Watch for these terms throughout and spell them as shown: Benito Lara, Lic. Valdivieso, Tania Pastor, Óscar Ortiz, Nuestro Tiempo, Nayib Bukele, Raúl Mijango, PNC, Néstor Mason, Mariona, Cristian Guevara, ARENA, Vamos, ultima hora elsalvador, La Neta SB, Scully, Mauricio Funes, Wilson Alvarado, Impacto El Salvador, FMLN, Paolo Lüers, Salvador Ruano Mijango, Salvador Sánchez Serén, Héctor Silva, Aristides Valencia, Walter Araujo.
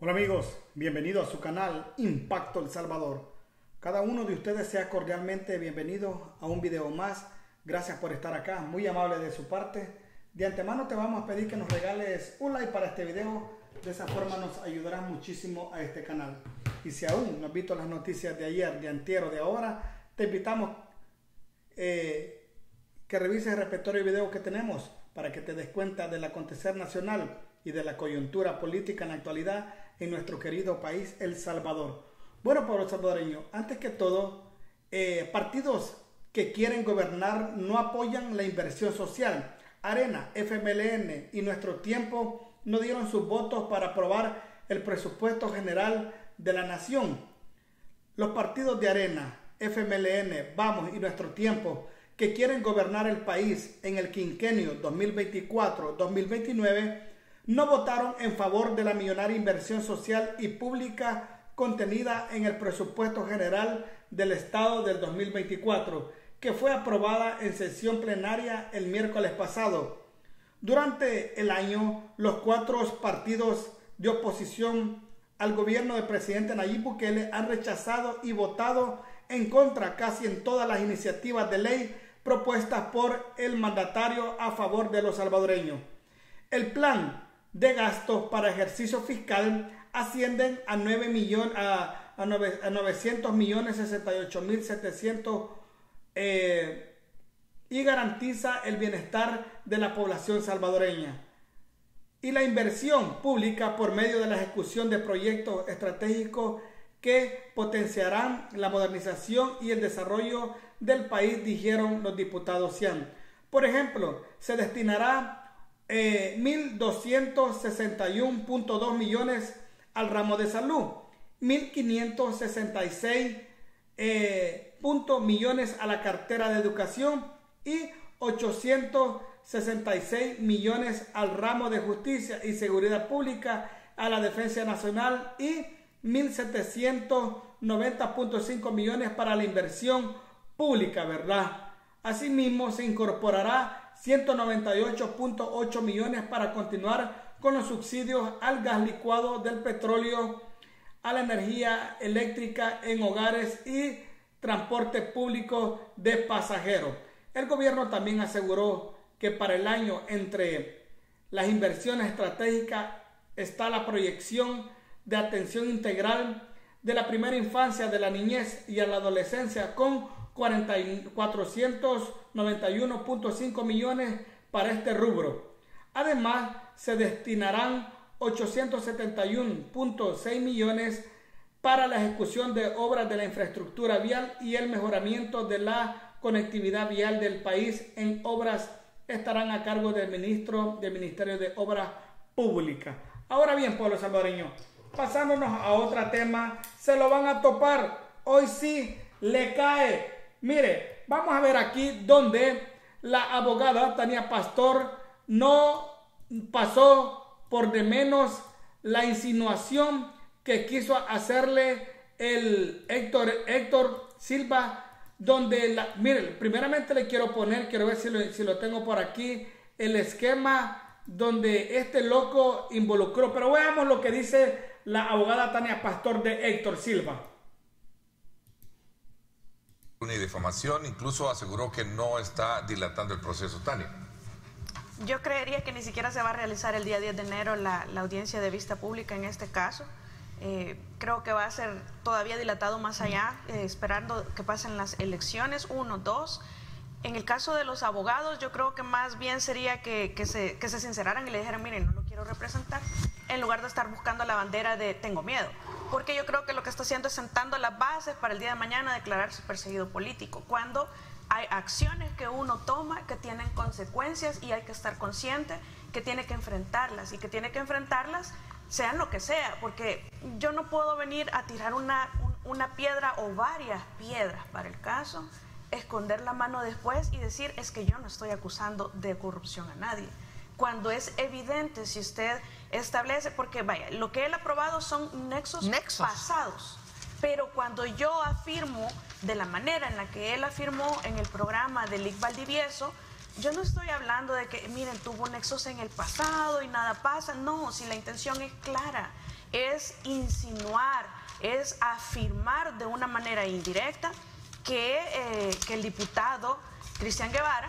Hola amigos, bienvenidos a su canal Impacto El Salvador. Cada uno de ustedes sea cordialmente bienvenido a un video más. Gracias por estar acá, muy amable de su parte. De antemano te vamos a pedir que nos regales un like para este video. De esa forma nos ayudarás muchísimo a este canal. Y si aún no has visto las noticias de ayer, de antier o de ahora, te invitamos que revises el repertorio de videos que tenemos para que te des cuenta del acontecer nacional y de la coyuntura política en la actualidad en nuestro querido país, El Salvador. Bueno, pueblo salvadoreño, antes que todo, partidos que quieren gobernar no apoyan la inversión social. ARENA, FMLN y Nuestro Tiempo no dieron sus votos para aprobar el presupuesto general de la nación. Los partidos de ARENA, FMLN, Vamos y Nuestro Tiempo, que quieren gobernar el país en el quinquenio 2024-2029, no votaron en favor de la millonaria inversión social y pública contenida en el presupuesto general del Estado del 2024, que fue aprobada en sesión plenaria el miércoles pasado. Durante el año, los cuatro partidos de oposición al gobierno del presidente Nayib Bukele han rechazado y votado en contra casi en todas las iniciativas de ley propuestas por el mandatario a favor de los salvadoreños. El plan de gastos para ejercicio fiscal ascienden a 900.068.700 y garantiza el bienestar de la población salvadoreña. Y la inversión pública por medio de la ejecución de proyectos estratégicos que potenciarán la modernización y el desarrollo del país, dijeron los diputados CIAN. Por ejemplo, se destinará 1.261.2 millones al ramo de salud, 1.566 millones a la cartera de educación y 866 millones al ramo de justicia y seguridad pública, a la defensa nacional y 1.790.5 millones para la inversión pública, ¿verdad? Asimismo, se incorporará 198.8 millones para continuar con los subsidios al gas licuado del petróleo, a la energía eléctrica en hogares y transporte público de pasajeros. El gobierno también aseguró que para el año, entre las inversiones estratégicas está la proyección de atención integral de la primera infancia, de la niñez y a la adolescencia, con 491.5 millones para este rubro. Además, se destinarán 871.6 millones para la ejecución de obras de la infraestructura vial y el mejoramiento de la conectividad vial del país. En obras estarán a cargo del ministro del Ministerio de Obras Públicas. Ahora bien, pueblo salvadoreño, pasándonos a otro tema, se lo van a topar. Hoy sí le cae. Mire, vamos a ver aquí donde la abogada Tania Pastor no pasó por de menos la insinuación que quiso hacerle el Héctor Silva, donde mire, primeramente le quiero poner, quiero ver si lo tengo por aquí, el esquema donde este loco involucró. Pero veamos lo que dice la abogada Tania Pastor de Héctor Silva. Ni difamación, incluso aseguró que no está dilatando el proceso. Tania. Yo creería que ni siquiera se va a realizar el día 10 de enero la audiencia de vista pública en este caso. Creo que va a ser todavía dilatado más allá, esperando que pasen las elecciones, 1, 2. En el caso de los abogados, yo creo que más bien sería que se sinceraran y le dijeran, miren, no lo quiero representar, en lugar de estar buscando la bandera de tengo miedo. Porque yo creo que lo que está haciendo es sentando las bases para el día de mañana declararse perseguido político, cuando hay acciones que uno toma que tienen consecuencias y hay que estar consciente que tiene que enfrentarlas, y que tiene que enfrentarlas sean lo que sea, porque yo no puedo venir a tirar una piedra o varias piedras para el caso, esconder la mano después y decir es que yo no estoy acusando de corrupción a nadie. Cuando es evidente, si usted establece, porque vaya, lo que él ha aprobado son nexos pasados, pero cuando yo afirmo de la manera en la que él afirmó en el programa de Lic. Valdivieso, yo no estoy hablando de que, miren, tuvo nexos en el pasado y nada pasa, no, si la intención es clara. es insinuar, es afirmar de una manera indirecta que el diputado Cristian Guevara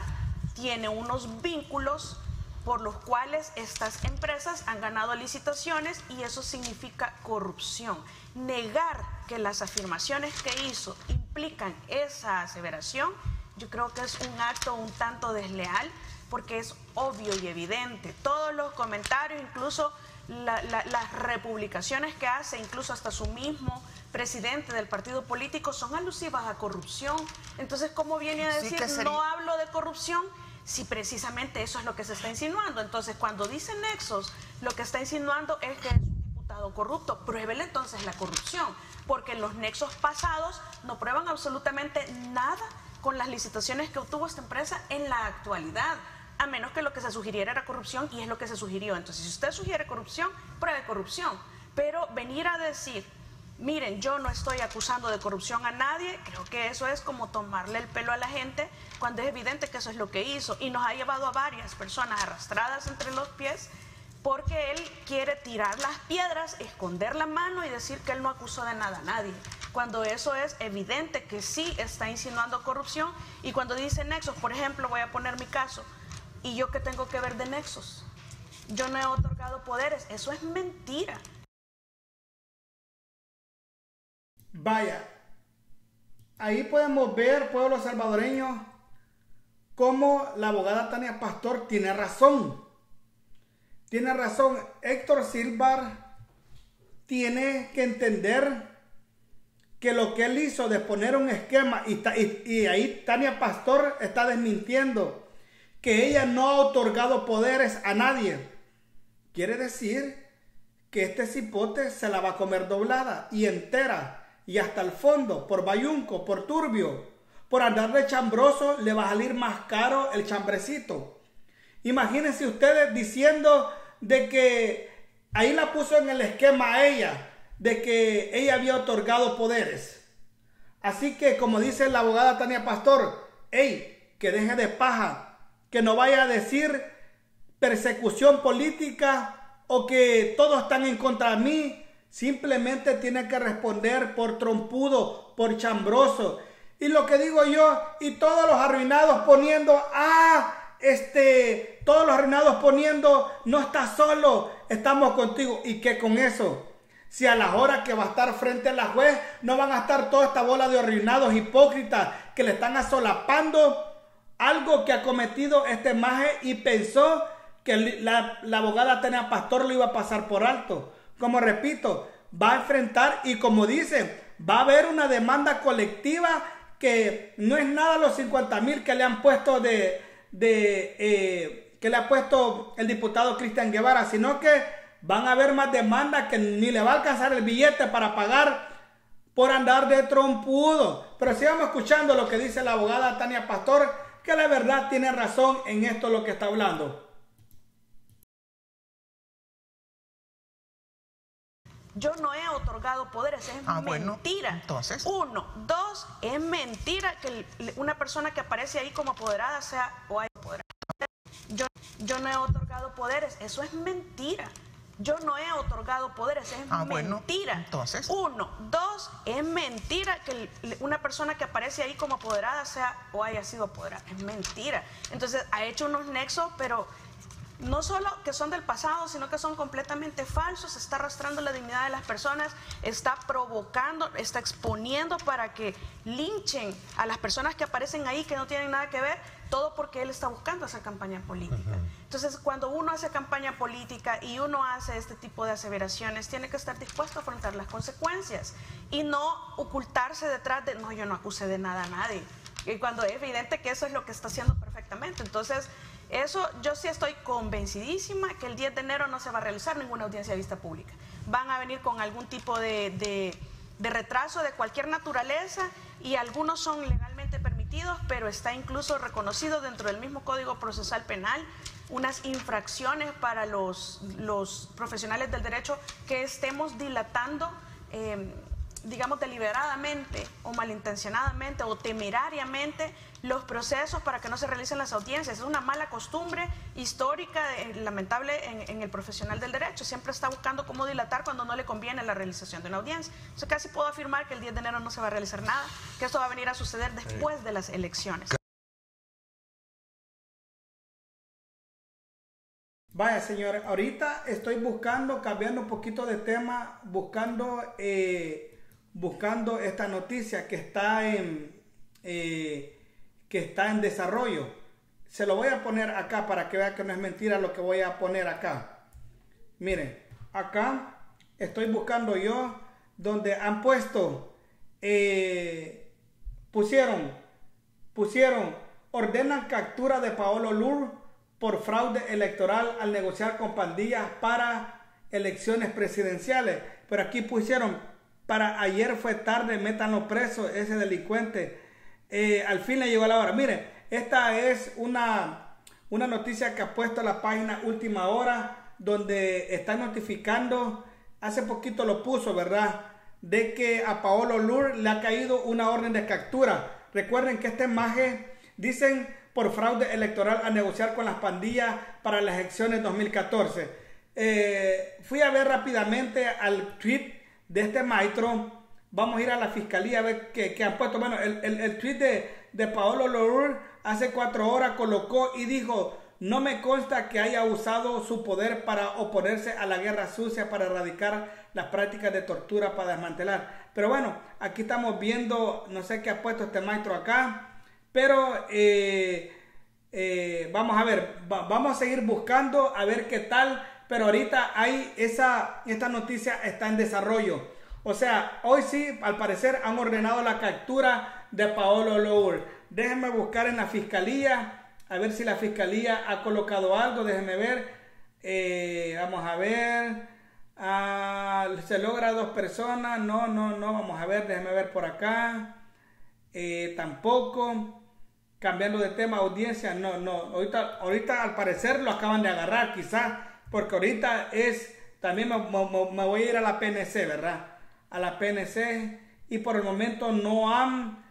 tiene unos vínculos por los cuales estas empresas han ganado licitaciones, y eso significa corrupción. Negar que las afirmaciones que hizo implican esa aseveración, yo creo que es un acto un tanto desleal, porque es obvio y evidente. Todos los comentarios, incluso las republicaciones que hace, incluso hasta su mismo presidente del partido político, son alusivas a corrupción. Entonces, ¿cómo viene a decir no hablo de corrupción? Si precisamente eso es lo que se está insinuando. Entonces, cuando dice nexos, lo que está insinuando es que es un diputado corrupto. Pruébele entonces la corrupción, porque los nexos pasados no prueban absolutamente nada con las licitaciones que obtuvo esta empresa en la actualidad, a menos que lo que se sugiriera era corrupción, y es lo que se sugirió. Entonces, si usted sugiere corrupción, pruebe corrupción. Pero venir a decir, miren, yo no estoy acusando de corrupción a nadie, creo que eso es como tomarle el pelo a la gente, cuando es evidente que eso es lo que hizo, y nos ha llevado a varias personas arrastradas entre los pies, porque él quiere tirar las piedras, esconder la mano y decir que él no acusó de nada a nadie, cuando eso es evidente que sí está insinuando corrupción. Y cuando dice nexos, por ejemplo, voy a poner mi caso, ¿y yo qué tengo que ver de nexos? Yo no he otorgado poderes, eso es mentira. Vaya, ahí podemos ver, pueblo salvadoreño, cómo la abogada Tania Pastor tiene razón. Tiene razón. Héctor Silva tiene que entender que lo que él hizo de poner un esquema, y ahí Tania Pastor está desmintiendo que ella no ha otorgado poderes a nadie. Quiere decir que este cipote se la va a comer doblada y entera, y hasta el fondo, por bayunco, por turbio, por andar de chambroso, le va a salir más caro el chambrecito. Imagínense ustedes diciendo de que ahí la puso en el esquema a ella, de que ella había otorgado poderes. Así que, como dice la abogada Tania Pastor, ¡ey!, que deje de paja, que no vaya a decir persecución política o que todos están en contra de mí. Simplemente tiene que responder por trompudo, por chambroso. Y lo que digo yo, y todos los arruinados poniendo, todos los arruinados poniendo, no estás solo, estamos contigo. ¿Y qué con eso? Si a las horas que va a estar frente a la juez, no van a estar toda esta bola de arruinados hipócritas que le están asolapando algo que ha cometido este maje, y pensó que la abogada Tania Pastor lo iba a pasar por alto. Como repito, va a enfrentar, y como dicen, va a haber una demanda colectiva, que no es nada los 50,000 que le han puesto que le ha puesto el diputado Cristian Guevara, sino que van a haber más demandas, que ni le va a alcanzar el billete para pagar por andar de trompudo. Pero sigamos escuchando lo que dice la abogada Tania Pastor, que la verdad tiene razón en esto lo que está hablando. Yo no he otorgado poderes, es mentira. Bueno, entonces. Uno, dos, es mentira que una persona que aparece ahí como apoderada sea o haya apoderado. Yo no he otorgado poderes, eso es mentira. Yo no he otorgado poderes, es mentira. Bueno, entonces. Uno, dos, es mentira que una persona que aparece ahí como apoderada sea o haya sido apoderada, es mentira. Entonces ha hecho unos nexos, pero no solo que son del pasado, sino que son completamente falsos. Está arrastrando la dignidad de las personas, está provocando, está exponiendo para que linchen a las personas que aparecen ahí, que no tienen nada que ver, todo porque él está buscando hacer campaña política. Entonces, cuando uno hace campaña política y uno hace este tipo de aseveraciones, tiene que estar dispuesto a afrontar las consecuencias y no ocultarse detrás de, no, yo no acusé de nada a nadie, y cuando es evidente que eso es lo que está haciendo perfectamente. Entonces, eso yo sí estoy convencidísima que el 10 de enero no se va a realizar ninguna audiencia de vista pública. Van a venir con algún tipo de retraso de cualquier naturaleza, y algunos son legalmente permitidos, pero está incluso reconocido dentro del mismo Código Procesal Penal unas infracciones para los profesionales del derecho que estemos dilatando digamos, deliberadamente o malintencionadamente o temerariamente los procesos para que no se realicen las audiencias. Es una mala costumbre histórica, lamentable en el profesional del derecho. Siempre está buscando cómo dilatar cuando no le conviene la realización de una audiencia. Entonces casi puedo afirmar que el 10 de enero no se va a realizar nada, que esto va a venir a suceder después de las elecciones. Vaya, señores, ahorita estoy buscando, cambiando un poquito de tema, buscando esta noticia que está en desarrollo. Se lo voy a poner acá para que vean que no es mentira lo que voy a poner acá. Miren, acá estoy buscando yo donde han puesto, pusieron, ordenan captura de Paolo Lüers por fraude electoral al negociar con pandillas para elecciones presidenciales. Pero aquí pusieron, para ayer fue tarde, métanlo preso, ese delincuente. Al fin le llegó la hora. Miren, esta es una noticia que ha puesto la página Última Hora, donde está notificando, hace poquito lo puso, ¿verdad?, de que a Paolo Lüers le ha caído una orden de captura. Recuerden que este maje, dicen, por fraude electoral a negociar con las pandillas para las elecciones 2014. Fui a ver rápidamente al tweet de este maestro. Vamos a ir a la fiscalía a ver qué han puesto. Bueno, el tweet de Paolo Lüers hace 4 horas colocó y dijo: no me consta que haya usado su poder para oponerse a la guerra sucia, para erradicar las prácticas de tortura, para desmantelar. Pero bueno, aquí estamos viendo, no sé qué ha puesto este maestro acá. Pero vamos a ver, vamos a seguir buscando a ver qué tal. Pero ahorita hay esta noticia está en desarrollo. O sea, hoy sí, al parecer, han ordenado la captura de Paolo Lüers. Déjenme buscar en la fiscalía, a ver si la fiscalía ha colocado algo. Déjenme ver. Vamos a ver. Se logra 2 personas. No. Vamos a ver, déjenme ver por acá. Tampoco. Cambiando de tema, audiencia, no, ahorita al parecer lo acaban de agarrar, quizás, porque ahorita es, también me voy a ir a la PNC, ¿verdad? A la PNC, y por el momento no han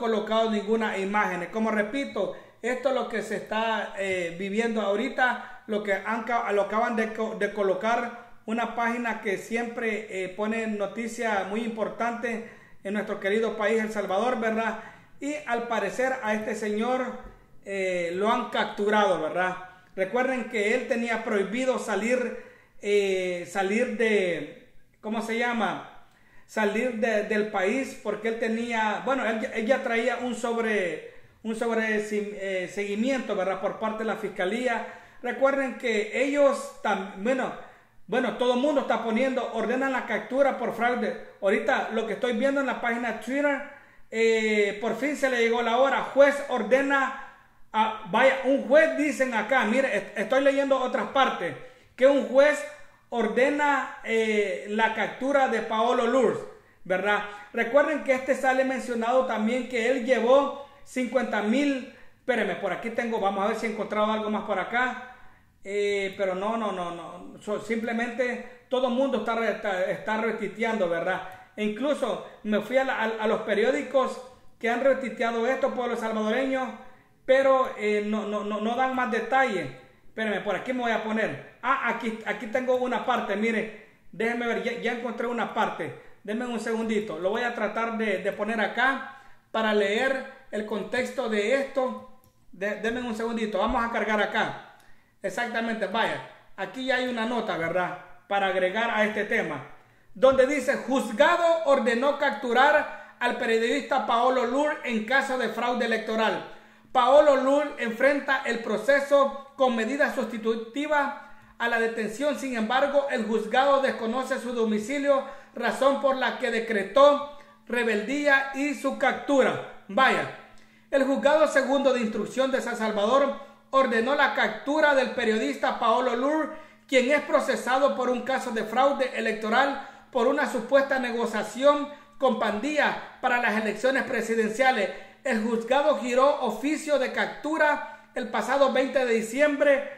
colocado ninguna imagen. Como repito, esto es lo que se está viviendo ahorita, lo acaban de colocar, una página que siempre pone noticias muy importantes en nuestro querido país, El Salvador, ¿verdad? Y al parecer a este señor lo han capturado, ¿verdad? Recuerden que él tenía prohibido salir de, ¿cómo se llama? Salir del país, porque él tenía, bueno, él ya traía un seguimiento, ¿verdad?, por parte de la fiscalía. Recuerden que ellos también, bueno, todo el mundo está poniendo, ordenan la captura por fraude. Ahorita lo que estoy viendo en la página Twitter, por fin se le llegó la hora. Juez ordena, vaya, un juez, dicen acá, mire, estoy leyendo otras partes, que un juez ordena la captura de Paolo Lüers, ¿verdad? Recuerden que sale mencionado también que él llevó 50,000, espérenme, por aquí tengo, vamos a ver si he encontrado algo más por acá, pero no, simplemente todo el mundo está retuiteando, ¿verdad? E incluso me fui a los periódicos que han retuiteado esto por los salvadoreños, pero no dan más detalle. Espérenme, por aquí me voy a poner. Aquí tengo una parte, mire. Déjenme ver, ya encontré una parte. Denme un segundito. Lo voy a tratar de poner acá para leer el contexto de esto. Denme un segundito. Vamos a cargar acá. Exactamente, vaya. Aquí ya hay una nota, ¿verdad?, para agregar a este tema, donde dice: juzgado ordenó capturar al periodista Paolo Lüers en caso de fraude electoral. Paolo Lüers enfrenta el proceso con medidas sustitutivas a la detención. Sin embargo, el juzgado desconoce su domicilio, razón por la que decretó rebeldía y su captura. Vaya, el juzgado segundo de instrucción de San Salvador ordenó la captura del periodista Paolo Lüers, quien es procesado por un caso de fraude electoral por una supuesta negociación con pandillas para las elecciones presidenciales. El juzgado giró oficio de captura el pasado 20 de diciembre,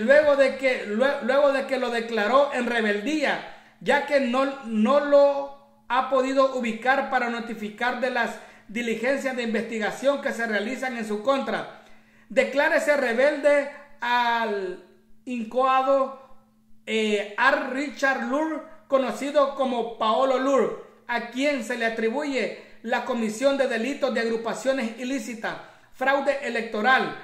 luego de que lo declaró en rebeldía. ya que no lo ha podido ubicar para notificar de las diligencias de investigación que se realizan en su contra. Declárese rebelde al incoado R. Richard Lüers, conocido como Paolo Lüers, a quien se le atribuye la comisión de delitos de agrupaciones ilícitas, fraude electoral.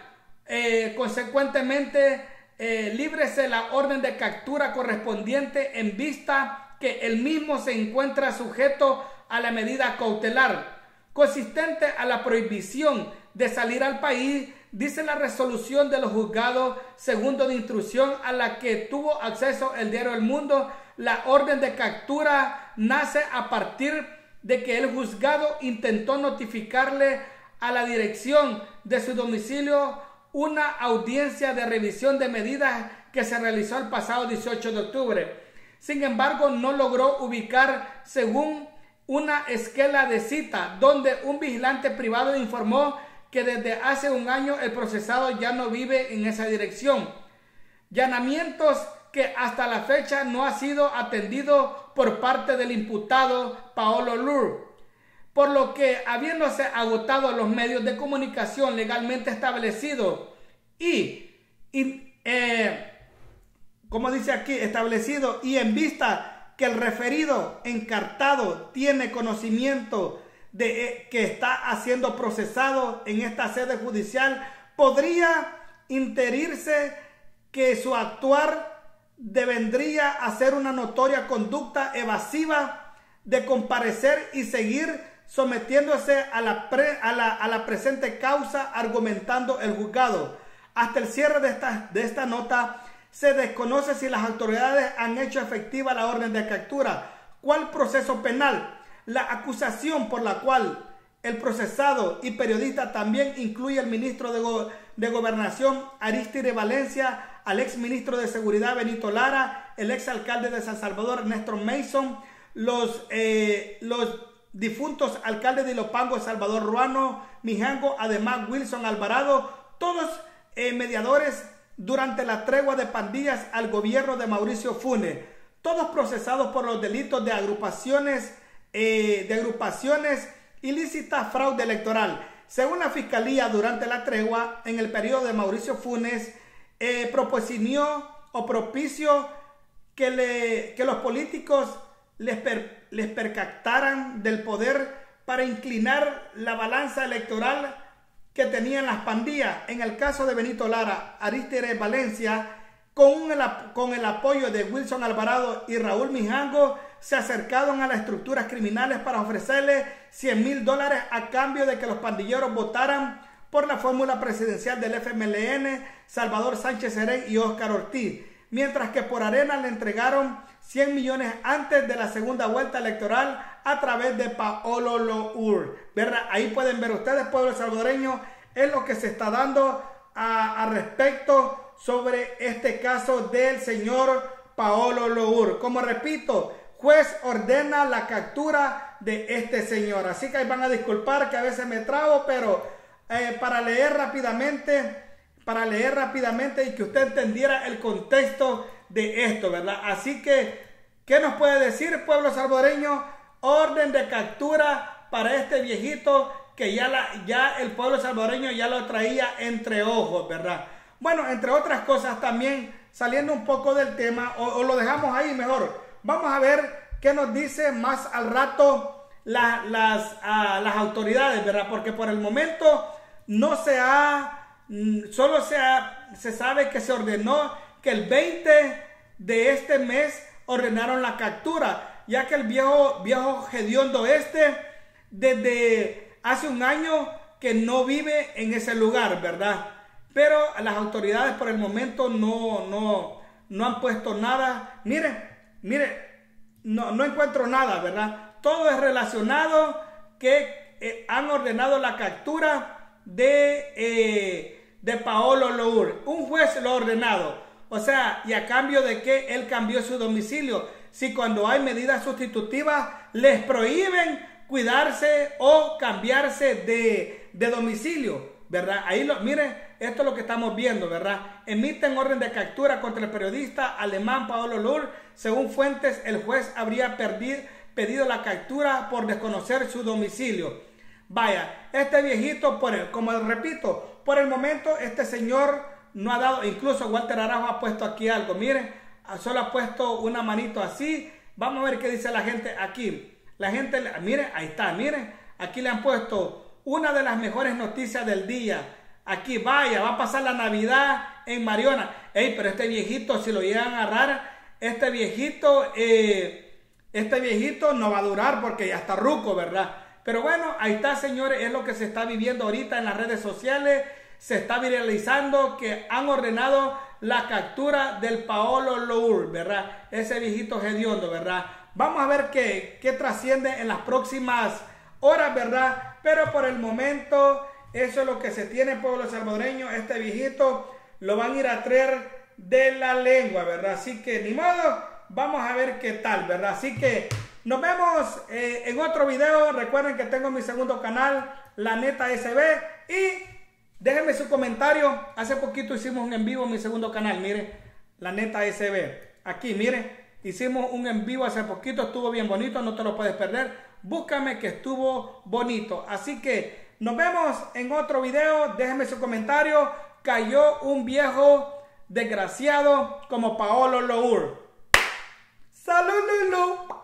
Consecuentemente, líbrese la orden de captura correspondiente en vista que el mismo se encuentra sujeto a la medida cautelar consistente a la prohibición de salir al país, dice la resolución de los juzgados segundo de instrucción a la que tuvo acceso el diario El Mundo. La orden de captura nace a partir de que el juzgado intentó notificarle a la dirección de su domicilio una audiencia de revisión de medidas que se realizó el pasado 18 de octubre. Sin embargo, no logró ubicar según una esquela de cita donde un vigilante privado informó que desde hace un año el procesado ya no vive en esa dirección. Allanamientos que hasta la fecha no ha sido atendido por parte del imputado Paolo Lüers, por lo que habiéndose agotado los medios de comunicación legalmente establecidos y en vista que el referido encartado tiene conocimiento de que está siendo procesado en esta sede judicial, podría inferirse que su actuar devendría a ser una notoria conducta evasiva de comparecer y seguir sometiéndose a la presente causa, argumentando el juzgado. Hasta el cierre de esta nota se desconoce si las autoridades han hecho efectiva la orden de captura. ¿Cuál proceso penal? La acusación por la cual el procesado y periodista también incluye al ministro de Gobernación Aristides Valencia, al exministro de Seguridad Benito Lara, el exalcalde de San Salvador Néstor Mason, los difuntos alcaldes de Ilopango, Salvador Ruano Mijango, además Wilson Alvarado, todos mediadores durante la tregua de pandillas al gobierno de Mauricio Funes, todos procesados por los delitos de agrupaciones ilícitas, fraude electoral. Según la Fiscalía, durante la tregua en el periodo de Mauricio Funes, propició que los políticos les percataran del poder para inclinar la balanza electoral que tenían las pandillas. En el caso de Benito Lara, Aristides Valencia, con el apoyo de Wilson Alvarado y Raúl Mijango, se acercaron a las estructuras criminales para ofrecerle $100,000 a cambio de que los pandilleros votaran por la fórmula presidencial del FMLN, Salvador Sánchez Serén y Óscar Ortiz, mientras que por ARENA le entregaron $100 millones antes de la segunda vuelta electoral a través de Paolo Lüers. Ahí pueden ver ustedes, pueblo salvadoreño, es lo que se está dando a respecto sobre este caso del señor Paolo Lüers. Como repito, juez ordena la captura de este señor. Así que ahí van a disculpar que a veces me trabo, pero para leer rápidamente y que usted entendiera el contexto de esto, ¿verdad? Así que, ¿qué nos puede decir, pueblo salvadoreño? Orden de captura para este viejito que ya el pueblo salvadoreño ya lo traía entre ojos, ¿verdad? Bueno, entre otras cosas también, saliendo un poco del tema, o lo dejamos ahí mejor. Vamos a ver qué nos dice más al rato las autoridades, ¿verdad? Porque por el momento no se ha... Solo se sabe que se ordenó que el 20 de este mes ordenaron la captura, ya que el viejo hediondo desde hace un año que no vive en ese lugar, ¿verdad? Pero las autoridades por el momento no han puesto nada. Miren, no encuentro nada, ¿verdad? Todo es relacionado que han ordenado la captura de Paolo Lüers. Un juez lo ha ordenado, o sea, y a cambio de que él cambió su domicilio. Si cuando hay medidas sustitutivas les prohíben cuidarse o cambiarse de domicilio, ¿verdad? Ahí miren, Esto es lo que estamos viendo, ¿verdad? Emiten orden de captura contra el periodista alemán Paolo Lüers. Según fuentes, el juez habría pedido la captura por desconocer su domicilio. Vaya, este viejito, como repito, por el momento este señor no ha dado, incluso Walter Araujo ha puesto aquí algo, miren, solo ha puesto una manito así. Vamos a ver qué dice la gente aquí. La gente, miren, ahí está, miren, aquí le han puesto una de las mejores noticias del día. Aquí, vaya, va a pasar la Navidad en Mariona. Ey, pero este viejito, si lo llegan a agarrar, este viejito no va a durar porque ya está ruco, ¿verdad? Pero bueno, ahí está, señores, es lo que se está viviendo ahorita en las redes sociales. Se está viralizando que han ordenado la captura del Paolo Lüers, ¿verdad? Ese viejito hediondo, ¿verdad? Vamos a ver qué trasciende en las próximas horas, ¿verdad? Pero por el momento, eso es lo que se tiene, pueblo salvadoreño. Este viejito lo van a ir a traer de la lengua, ¿verdad? Así que, ni modo, vamos a ver qué tal, ¿verdad? Así que nos vemos en otro video. Recuerden que tengo mi segundo canal, La Neta SB, y déjenme su comentario. Hace poquito hicimos un en vivo en mi segundo canal, mire, La Neta SB. Aquí, mire, hicimos un en vivo hace poquito, estuvo bien bonito, no te lo puedes perder. Búscame que estuvo bonito. Así que nos vemos en otro video. Déjenme su comentario. Cayó un viejo desgraciado como Paolo Lüers. ¡Salud, Lulu!